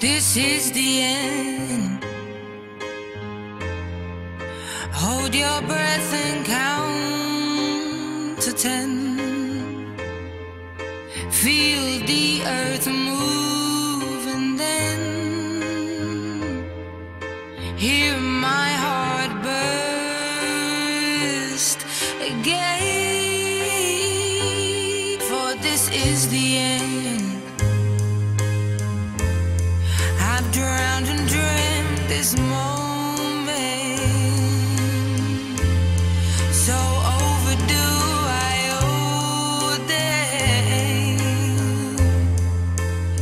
This is the end. Hold your breath and count to 10. Feel the earth move and then hear my heart burst again. For this is the end. I've drowned and dreamt this moment.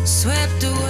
Swept away.